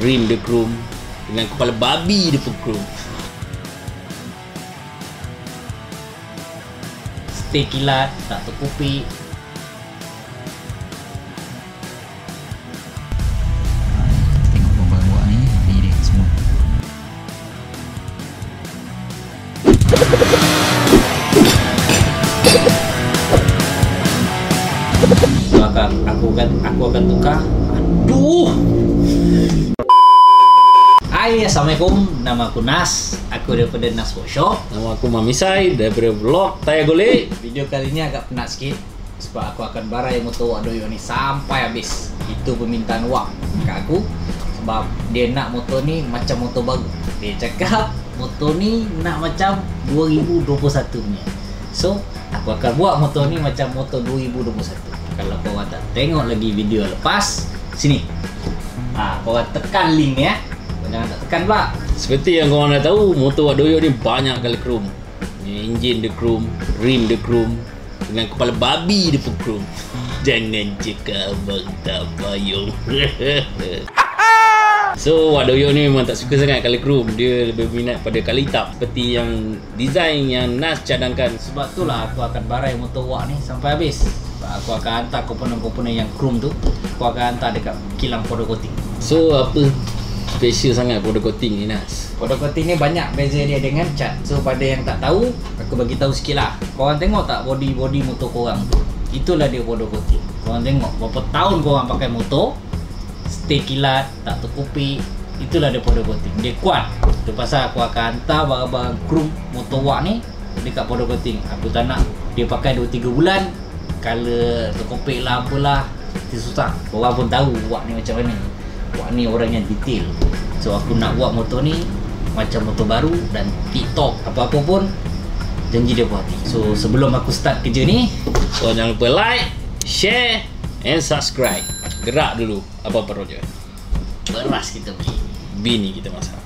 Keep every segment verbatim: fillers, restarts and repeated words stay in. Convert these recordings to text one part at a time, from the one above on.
Rim the groom dengan kepala babi dia pukul. Stay kilat, tak terkupik. Tengok buat-buat ni, ini dia semua. So, akan, aku akan aku akan tukar. Aduh. Hai, Assalamualaikum. Nama aku Nas. Aku daripada Nas Workshop. Nama aku Mamisai daripada Vlog Tayar Golek. Video kali ini agak penat sikit sebab aku akan barai motor Wak Doyok ni sampai habis. Itu permintaan Wak kat aku sebab dia nak motor ni macam motor baru. Dia cakap motor ni nak macam dua ribu dua puluh satu punya. So, aku akan buat motor ni macam motor dua ribu dua puluh satu. Kalau korang tak tengok lagi video lepas sini, ha, korang tekan link ni ya. Jangan tak tekan pula. Seperti yang korang dah tahu, motor Wak Doyok ni banyak kali krum. Enjin dia krum, rim dia krum, dengan kepala babi dia pun krum. Jangan cakap abang tak payung. So Wak Doyok ni memang tak suka sangat kali krum. Dia lebih minat pada kali hitam, seperti yang design yang Nas cadangkan. Sebab itulah aku akan barai motor Wak ni sampai habis. Aku akan hantar komponen-komponen yang krum tu, aku akan hantar dekat kilang powder coating. So apa special sangat powder coating ni, Nas? Powder coating ni banyak beza dia dengan cat. So pada yang tak tahu, aku bagi tahu sikit lah. Korang tengok tak body-body motor korang tu? Itulah dia powder coating. Korang tengok berapa tahun korang pakai motor, stay kilat, tak terkupik. Itulah dia powder coating. Dia kuat. Itu pasal aku akan hantar barang-barang krum motor Wak ni dekat powder coating. Aku tak nak dia pakai dua tiga bulan color terkopik lah apalah, dia susah. Korang pun tahu Wak ni macam mana. Wak ni orang yang detail. So aku nak buat motor ni macam motor baru dan TikTok apa-apa pun janji dia buat hati. So sebelum aku start kerja ni, so jangan lupa like, share and subscribe. Gerak dulu apa-apa roja. Beras kita beli, bini kita masak.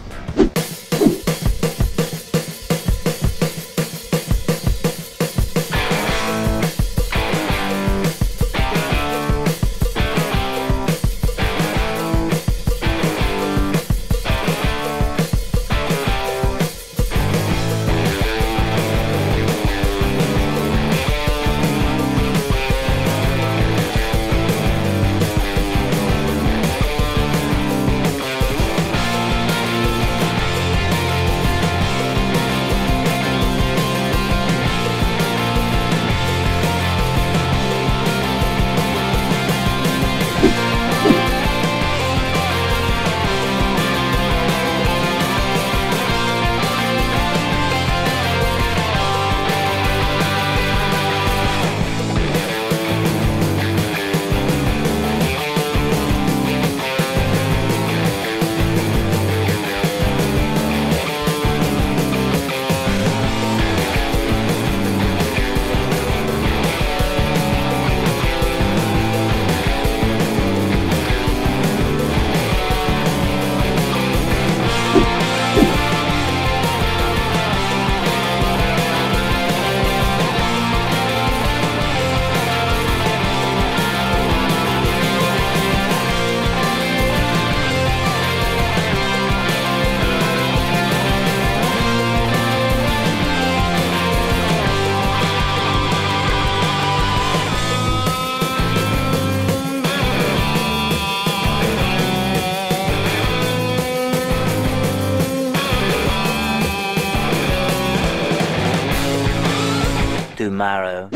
Tomorrow.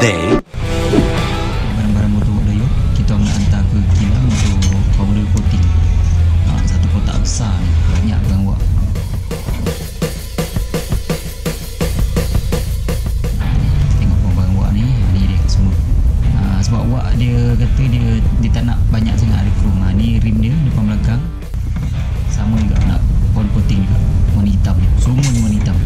they barang-barang motor Wak Doyok kita nak hantar ke kilang untuk powder coating. Ha, satu kotak besar ni banyak barang Wak. Tengok barang-barang Wak ni, ni dia semua. Ha, sebab Wak dia kata dia dia tak nak banyak sangat ada krum. Ha, ni rim dia depan belakang. Sama juga nak powder coating juga. Warna hitam ni. Semua ni warna hitam.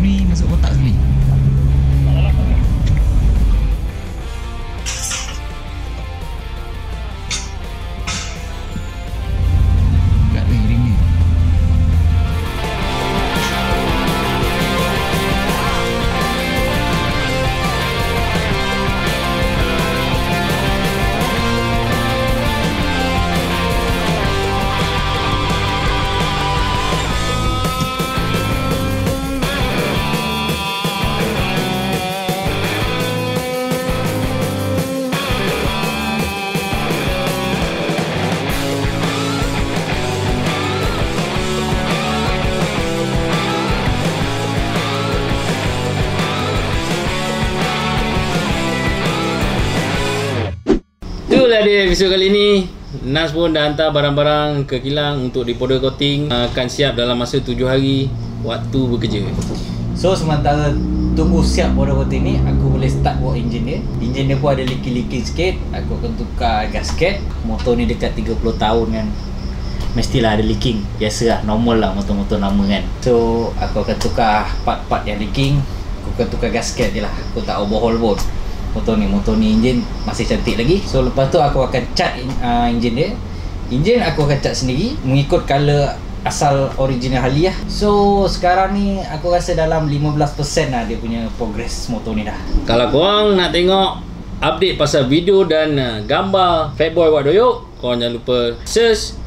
Ni masuk kotak sekali. Dekat ni ring ni. Itulah dia episod kali ni. Nas pun dah hantar barang-barang ke kilang untuk di powder coating, akan siap dalam masa tujuh hari waktu bekerja. So sementara tunggu siap powder coating ni, aku boleh start buat enjin dia. Enjin dia pun ada leaking-leaking sikit, aku akan tukar gasket. Motor ni dekat tiga puluh tahun kan, mestilah ada leaking. Biasalah, normal lah motor-motor lama kan. So aku akan tukar part-part yang leaking. Aku akan tukar gasket je lah, aku tak overhaul pun. Motor ni, motor ni enjin masih cantik lagi. So lepas tu aku akan cat uh, enjin dia. Enjin aku akan cat sendiri mengikut colour asal original haliah. So sekarang ni aku rasa dalam lima belas peratus lah dia punya progress motor ni dah. Kalau korang nak tengok update pasal video dan uh, gambar Fatboy Wak Doyok, korang jangan lupa search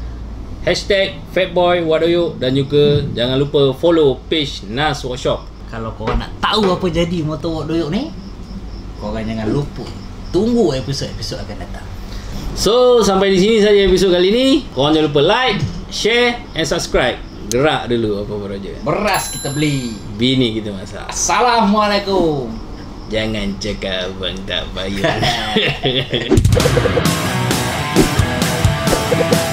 hashtag Fatboy Wak Doyok. Dan juga hmm. jangan lupa follow page Nas Workshop. Kalau korang nak tahu apa jadi motor Wak Doyok ni, korang jangan lupa tunggu episod-episod akan datang. So sampai di sini saja episod kali ni. Korang jangan lupa like, share and subscribe. Gerak dulu apa-apa saja. Beras kita beli, bini kita masak. Assalamualaikum. Jangan cakap abang tak bayar.